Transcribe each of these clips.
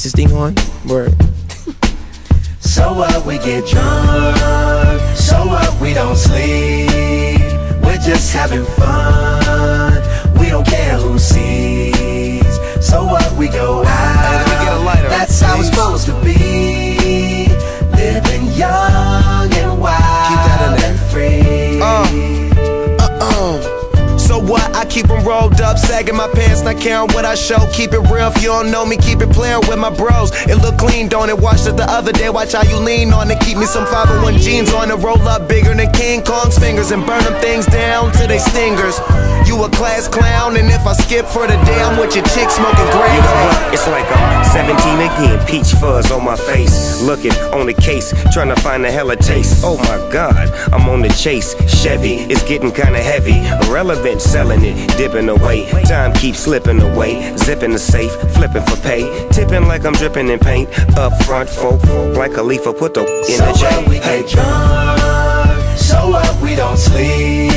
Is this thing on? Word. So what, we get drunk. So what, we don't sleep. We're just having fun. We don't care who sees. So what, we go out. We get a lighter. That's how it's supposed to be. Living young and wild and free. So what? I keep them rolled up, sagging my pants, not caring what I show. Keep it real, if you don't know me, keep it playing with my bros. It look clean, don't it? Watched it the other day, watch how you lean on it. Keep me some 501 jeans on and roll up bigger than King Kong's fingers and burn them things down to they stingers. You a class clown, and if I skip for the day, I'm with your chick smoking gray. You know what? It's like I'm 17 again, peach fuzz on my face. Looking on the case, trying to find a hella taste. Oh my God, I'm on the chase. Chevy, it's getting kinda heavy. Irrelevant, selling it, dipping away. Time keeps slipping away. Zipping the safe, flipping for pay. Tipping like I'm dripping in paint. Up front, folk, like a leaf, put the in the chain. So what, we get drunk. So what, we don't sleep.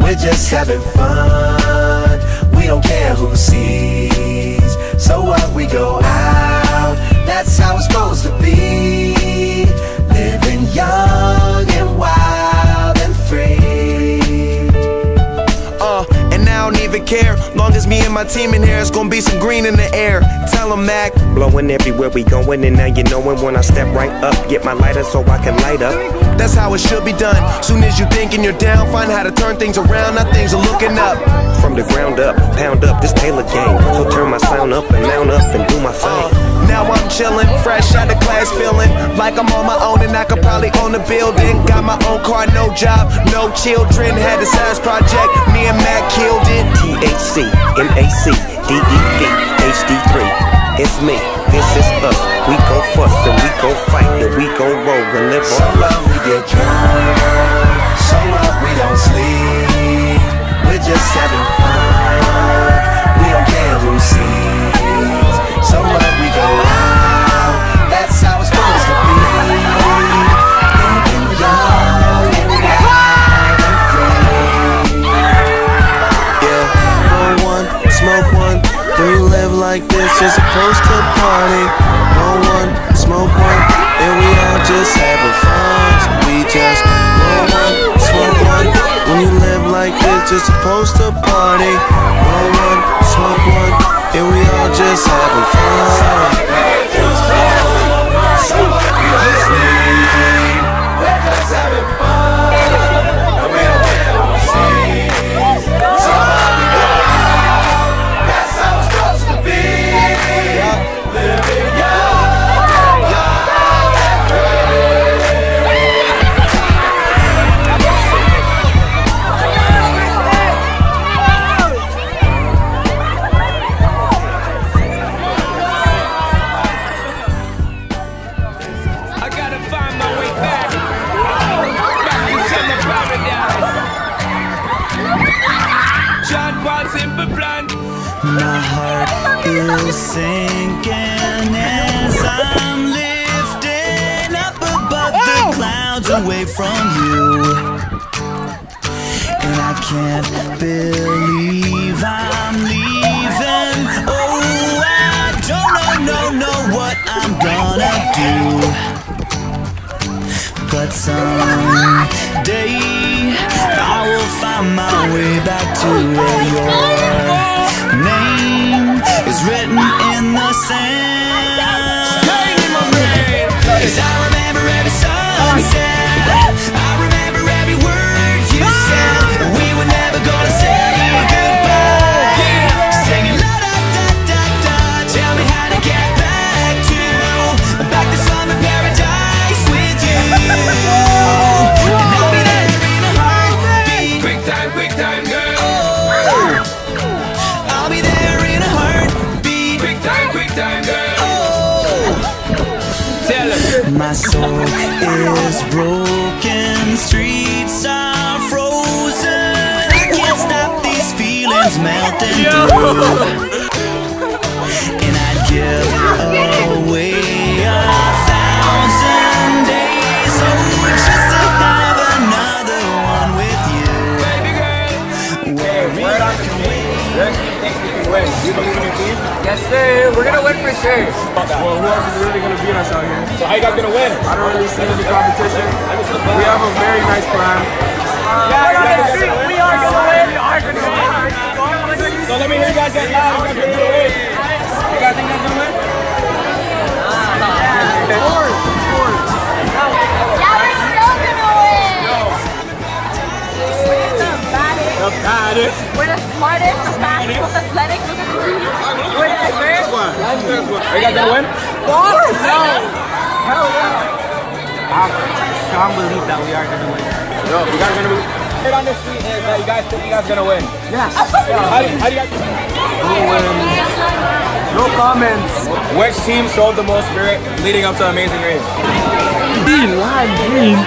We're just having fun. We don't care who sees. So what, we go out. That's how it's supposed to be. Living young and wild and free. And I don't even care, long as me and my team in here, it's gonna be some green in the air. Tell 'em Mac, blowing everywhere we going, and now you knowin' when I step right up, get my lighter so I can light up. That's how it should be done. Soon as you thinkin' you're down, find how to turn things around. Now things are looking up. From the ground up, pound up, this Taylor game. So turn my sound up and mount up and do my thing. Now I'm chillin', fresh out of class, feelin' like I'm on my own and I could probably own the building. Got my own car, no job, no children. Had a science project, me and Mac killed it. THC, MAC, DEV, HD3. It's me, this is us. We gon' fuss and we gon' fight and we gon' roll and live on. So what, we get drunk. So what, we don't sleep. We're just having fun. We don't care who sees. So what, we go out. That's how it's supposed to be. Living young and wild and free. Yeah, roll one, smoke one. We live like this, you're supposed to party. Roll one, smoke one, and we all just having fun. So we just roll one, smoke one. When you live like this, you're supposed to party. Roll one, smoke one. And we all just having fun. So we don't sleep. We're just having fun. And we don't care who sees. So we go out. That's how it's supposed to be. Living young and wild and my heart is sinking as I'm lifting up above the clouds away from you. And I can't believe I'm leaving. Oh, I don't know what I'm gonna do. But someday I will find my way back to where you're. Name is written in the sand. Staying in my brain, 'cause I remember every sunset. I remember every word you said. We were never gonna say goodbye. Singing la da da da da. Tell me how to get back to the summer paradise with you. And I'll be there in a heartbeat. Quick time, girl. My soul is broken, streets are frozen. I can't stop these feelings melting through. And I'd give away 1,000 days, oh, just to have another one with you. Baby girl, where I can win. You believe in me? Yes, sir. We're gonna win for sure. Well, who else is really gonna beat us out here? So how you guys gonna win? I don't really see any competition. We have a very nice plan. We are gonna win. We are gonna win. So let me hear you guys get loud. You guys gonna win? You guys think that's gonna win? We're the smartest, fastest, most athletic. We're the first. Are you guys gonna win? Of course! No! Hell yeah! I can't believe that we are gonna win. No, you guys are gonna win. Hit on the street is that you guys think you guys are gonna win. Yes! How do you guys win? No wins. No comments. Which team showed the most spirit leading up to Amazing Race? Green, lime green.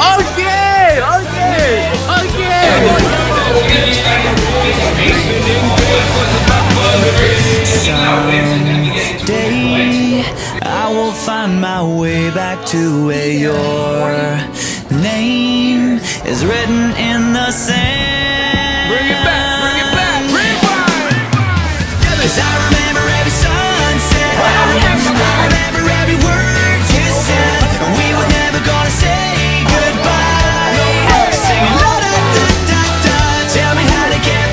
Oh yeah! Oh yeah! Someday I will find my way back to where your name is written in the sand. Bring it back, bring it back, rewind. Cause I remember every sunset, I remember every word you said, and we were never gonna say goodbye. Singing la da da da da, tell me how to get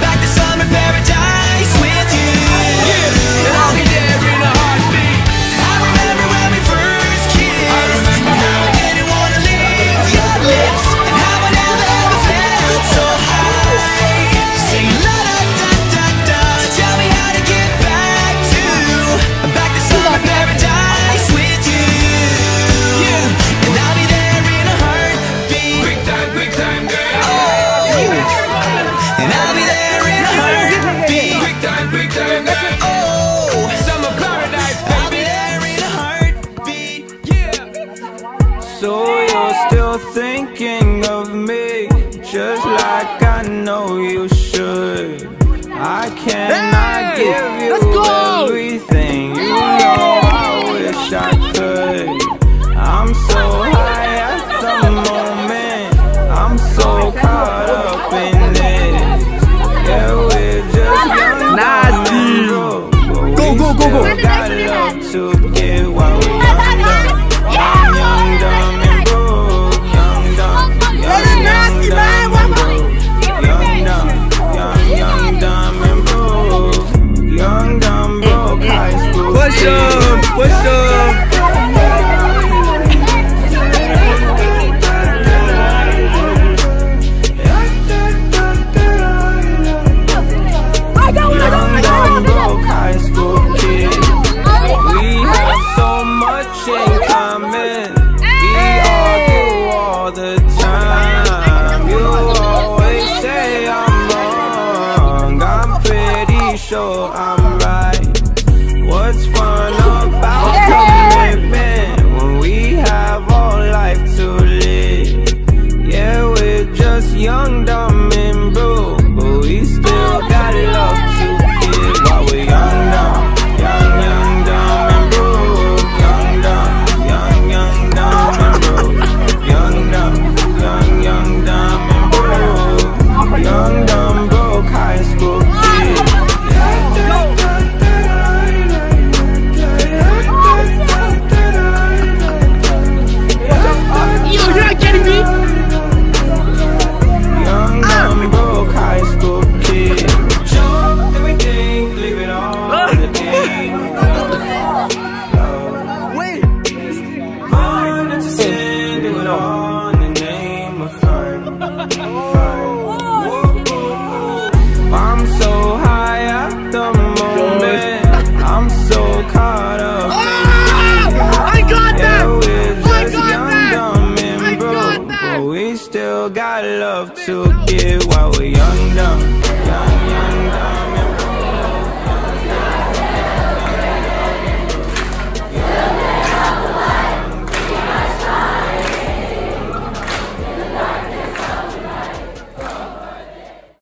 back to summer paradise with you. And I'll be there in a heartbeat. I remember when we first kissed, and how I didn't want to leave your lips, and how I never ever felt so high. Singing la da da da da, so tell me how to get back to summer paradise with you. And I'll be there in a heartbeat. Quick time, girl. And I'll be there in a heartbeat. Quick time, girl. Oh, summer paradise, baby. I'll be there in a heartbeat. Yeah. So you're still thinking of me, just like I know you should. I cannot give you everything. You know I wish I could. I'm so high at the moment. I'm so caught up in it. Go. We got love to give while we're young, dumb, and broke. Young, dumb, young, dumb, and broke. Young, dumb, broke high school. Push up, push up. I'm right. What's fun about commitment when we have all life to live? Yeah, we're just young, dumb, and broke, but we still got love to give while we're young, dumb, young, dumb, and broke, young, dumb, and broke, young, dumb, and broke, young, dumb, broke high school kid. Still got love to give while we're young.